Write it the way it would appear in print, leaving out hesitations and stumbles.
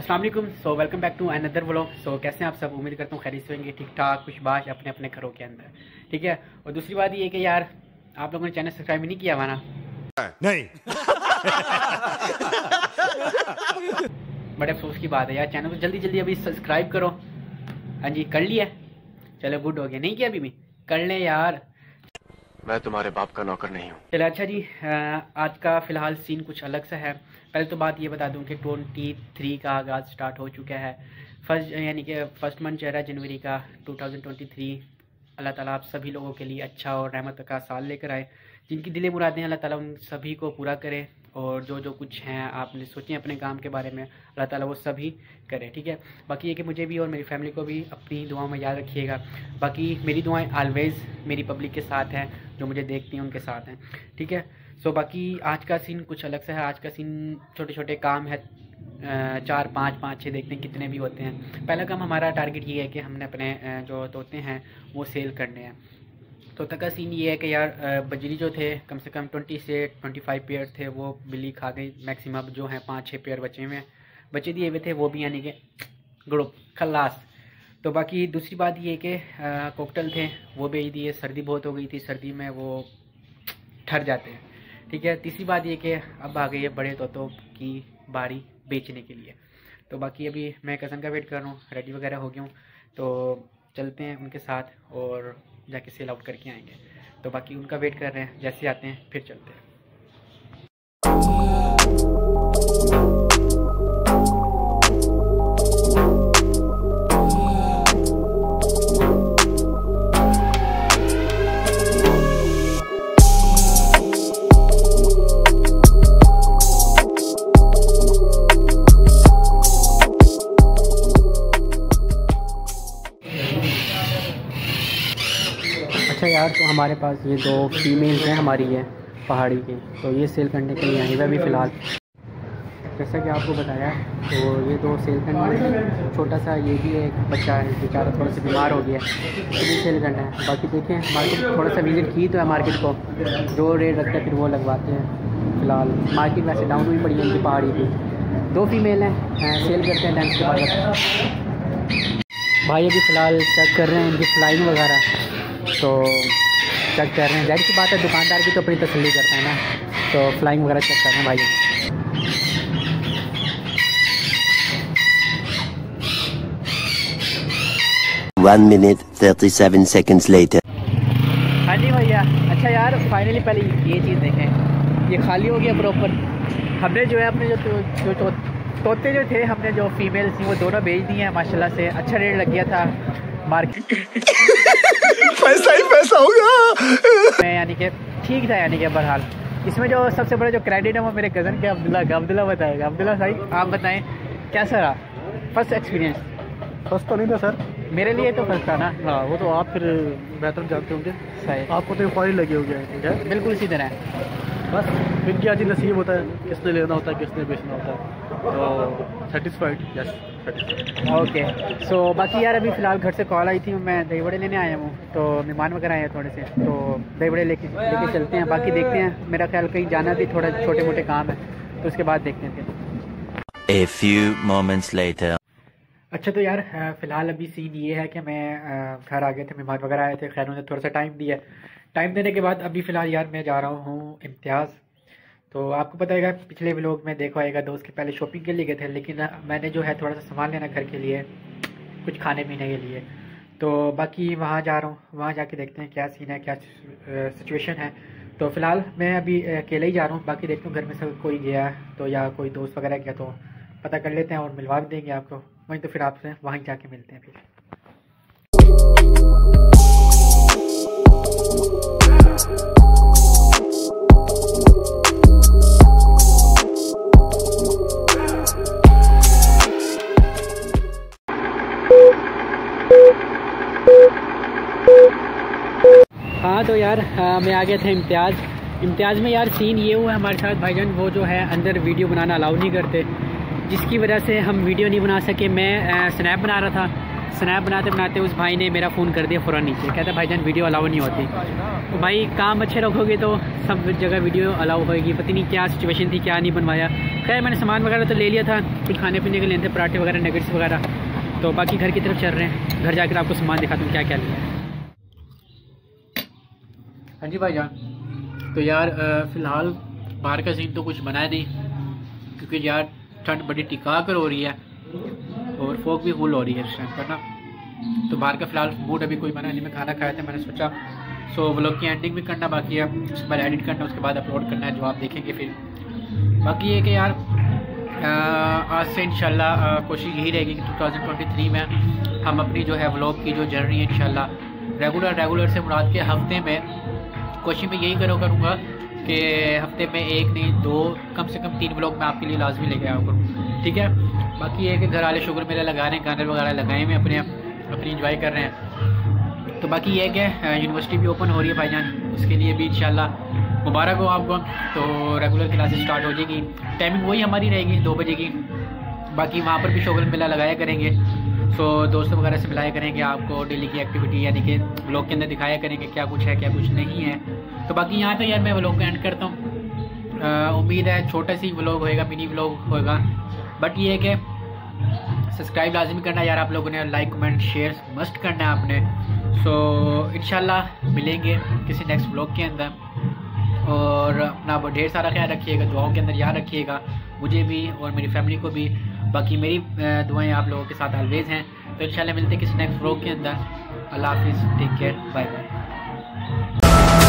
अस्सलाम वालेकुम। So welcome back to another vlog. So कैसे हैं आप सब? उम्मीद करता हूँ खैरियत से होंगे, ठीक ठाक, खुशबाश अपने अपने घरों के अंदर, ठीक है। और दूसरी बात ये कि यार आप लोगों ने चैनल सब्सक्राइब नहीं किया हुआ ना, नहीं बड़े अफसोस की बात है यार। चैनल को जल्दी जल्दी अभी सब्सक्राइब करो। हाँ जी, कर लिया, चलो गुड हो गया। नहीं किया अभी भी, कर लें यार, मैं तुम्हारे बाप का नौकर नहीं हूँ। चलो अच्छा जी, आज का फिलहाल सीन कुछ अलग सा है। पहले तो बात ये बता दूं कि 23 का आगाज़ स्टार्ट हो चुका है। फर्स्ट यानी कि फर्स्ट मंथ जो है जनवरी का 2023, अल्लाह ताला आप सभी लोगों के लिए अच्छा और रहमत का साल लेकर आए। जिनकी दिलें मुरादें अल्लाह ताला उन सभी को पूरा करे, और जो जो कुछ हैं आपने सोचें अपने काम के बारे में, अल्लाह ताला वो सभी करे, ठीक है। बाकी ये कि मुझे भी और मेरी फैमिली को भी अपनी दुआओं में याद रखिएगा। बाकी मेरी दुआएं ऑलवेज़ मेरी पब्लिक के साथ हैं, जो मुझे देखती हैं उनके साथ हैं, ठीक है। सो बाकी आज का सीन कुछ अलग सा है। आज का सीन छोटे छोटे काम है, 4-5-5-6 देखते हैं कितने भी होते हैं। पहला काम हमारा टारगेट ये है कि हमने अपने जो तोते हैं वो सेल करने हैं। तोता का सीन ये है कि यार बजरी जो थे कम से कम 20 से 25 पेयर थे, वो बिल्ली खा गई। मैक्सिमम जो हैं 5-6 पेयर बचे हुए हैं, बचे दिए हुए थे वो भी, यानी कि ग्रुप खलास। तो बाकी दूसरी बात ये कि कोकटल थे वो बेच दिए, सर्दी बहुत हो गई थी, सर्दी में वो ठर जाते हैं, ठीक है। तीसरी बात ये कि अब आ गई है बड़े तोतों की बारी बेचने के लिए। तो बाकी अभी मैं कज़न का वेट कर रहा हूँ, रेडी वगैरह हो गया हूँ, तो चलते हैं उनके साथ और जाके सेल आउट करके आएंगे। तो बाकी उनका वेट कर रहे हैं, जैसे आते हैं फिर चलते हैं। अच्छा यार, तो हमारे पास ये 2 फीमेल्स हैं हमारी, ये पहाड़ी की, तो ये सेल करने के लिए आई है अभी फ़िलहाल। जैसा कि आपको बताया, तो ये 2 सेल करने हैं। छोटा सा ये भी एक बच्चा है, बेचारा थोड़ा सा बीमार हो गया, तो ये सेल करना है। बाकी देखें, मार्केट थोड़ा सा विजिट की तो है मार्केट को, जो रेट रखता है फिर वो लगवाते हैं। फ़िलहाल मार्केट वैसे डाउन हुई पड़ी है उनकी पहाड़ी की। 2 फीमेल हैं, सेल करते हैं टाइम के बाद। भाई अभी फ़िलहाल चेक कर रहे हैं इनकी फ्लाइंग वगैरह, तो चेक कर रहे हैं। जाहिर सी बात है, दुकानदार भी तो अपनी तसल्ली करता है ना, तो फ्लाइंग वगैरह चेक कर रहे हैं भाई। हाँ जी भैया। अच्छा यार, फाइनली पहले ये चीज़ देखें, ये खाली हो गया प्रॉपर। हमने जो है अपने जो तोते जो थे, हमने जो फीमेल थी वो दोनों बेच दिए हैं माशाल्लाह से। अच्छा रेट लग गया था मार्केट पैसा ही पैसा होगा, यानी कि ठीक था। यानी कि बहरहाल इसमें जो सबसे बड़ा जो क्रेडिट है वो मेरे कज़न के अब्दुल्ला बताएगा। अब्दुल्ला साहब, आप बताएं कैसा रहा फर्स्ट एक्सपीरियंस? फर्स्ट तो नहीं था सर, मेरे लिए तो फर्स्ट था ना। हाँ, वो तो आप फिर बेहतर जानते होंगे, सही आपको तो ख्वाहिश लगी होगी। बिल्कुल इसी तरह बस इनकी आज नसीब होता है, किसने लेना होता है, किसने बेचना होता है। तो सेटिस्फाइड, यस ओके। सो बाकी यार अभी फ़िलहाल घर से कॉल आई थी, मैं दही बड़े लेने आया हूँ, तो मेहमान वगैरह आए हैं थोड़े से, तो दही बड़े लेके चलते हैं। बाकी देखते हैं, मेरा ख्याल कहीं जाना भी, थोड़ा छोटे मोटे काम है, तो उसके बाद देखते हैं। A few moments later. अच्छा तो यार फ़िलहाल अभी सीन ये है कि मैं घर आ गए थे, मेहमान वगैरह आए थे, खैर उन्हें थोड़ा सा टाइम दिया। टाइम देने के बाद अभी फ़िलहाल यार मैं जा रहा हूँ इम्तियाज़। तो आपको पता है पिछले व्लॉग में देखा होगा, दोस्त के पहले शॉपिंग के लिए गए थे, लेकिन मैंने जो है थोड़ा सा सामान लेना घर के लिए, कुछ खाने पीने के लिए, तो बाकी वहाँ जा रहा हूँ। वहाँ जाके देखते हैं क्या सीन है, क्या सिचुएशन है। तो फ़िलहाल मैं अभी अकेले ही जा रहा हूँ, बाकी देखता हूँ घर में सब कोई गया तो या कोई दोस्त वगैरह गया तो पता कर लेते हैं और मिलवा भी देंगे आपको वहीं। तो फिर आपसे वहीं जाके मिलते हैं फिर। हाँ तो यार मैं आ गया था इम्तियाज़ में। यार सीन ये हुआ हमारे साथ भाईजान, वो जो है अंदर वीडियो बनाना अलाउ नहीं करते, जिसकी वजह से हम वीडियो नहीं बना सके। मैं स्नैप बना रहा था, स्नैप बनाते बनाते उस भाई ने मेरा फ़ोन कर दिया फ़ौरन नीचे, कहता भाईजान वीडियो अलाउ नहीं होती। तो भाई काम अच्छे रखोगे तो सब जगह वीडियो अलाउ होगी। पता नहीं क्या सिचुएशन थी, क्या नहीं बनवाया। खैर मैंने सामान वगैरह तो ले लिया था, कुछ खाने पीने के लिए थे, पराठे वगैरह, नगेट्स वगैरह। तो बाकी घर की तरफ चल रहे हैं, घर जाकर आपको सामान दिखाता हूँ क्या क्या लिया है। हाँ जी भाईजान, तो यार फ़िलहाल बाहर का सीन तो कुछ बनाया नहीं, क्योंकि यार ठंड बड़ी टिका कर हो रही है और फोक भी फुल हो रही है इस टाइम पर ना। तो बाहर का फ़िलहाल मूड अभी कोई बना नहीं। मैं खाना खाया था, मैंने सोचा सो व्लॉग की एंडिंग भी करना बाकी है, उस पर एडिट करना, उसके बाद अपलोड करना है जो आप देखेंगे फिर। बाकी ये कि यार आज से इंशाल्लाह कोशिश यही रहेगी कि 2023 में हम अपनी जो है व्लॉग की जो जर्नी है इंशाल्लाह रेगुलर से मुराद के हफ्ते में कोशिश में यही करूँगा कि हफ्ते में एक नहीं दो, कम से कम 3 व्लॉग मैं आपके लिए लाजमी लेके आऊँ करूँ, ठीक है। बाकी ये कि घर वाले शुगर मेला लगा रहे हैं, गाने वगैरह लगाए हुए अपने अपनी इंजॉय कर रहे हैं। तो बाकी ये कि यूनिवर्सिटी भी ओपन हो रही है भाईजान, उसके लिए भी इंशाल्लाह मुबारक हो आपको। तो रेगुलर क्लासेस स्टार्ट हो जाएगी, टाइमिंग वही हमारी रहेगी 2 बजे की। बाकी वहाँ पर भी शोगल मेला लगाया करेंगे, सो दोस्तों वगैरह से मिलाया करेंगे, आपको डेली की एक्टिविटी यानी कि व्लॉग के अंदर दिखाया करेंगे क्या कुछ है क्या कुछ नहीं है। तो बाकी यहाँ पे यार मैं व्लॉग को एंड करता हूँ। उम्मीद है छोटा सी व्लॉग होएगा, मिनी व्लॉग होएगा, बट ये है कि सब्सक्राइब लाजमी करना यार आप लोगों ने, लाइक कमेंट शेयर मस्ट करना है आपने। सो इंशाल्लाह मिलेंगे किसी नेक्स्ट व्लॉग के अंदर, और अपना ढेर सारा ख्याल रखिएगा, दुआओं के अंदर याद रखिएगा मुझे भी और मेरी फैमिली को भी। बाकी मेरी दुआएं आप लोगों के साथ ऑलवेज हैं। तो इंशाल्लाह मिलते हैं किसी नेक्स्ट व्लॉग के अंदर। अल्लाह हाफिज़, टेक केयर, बाय बाय।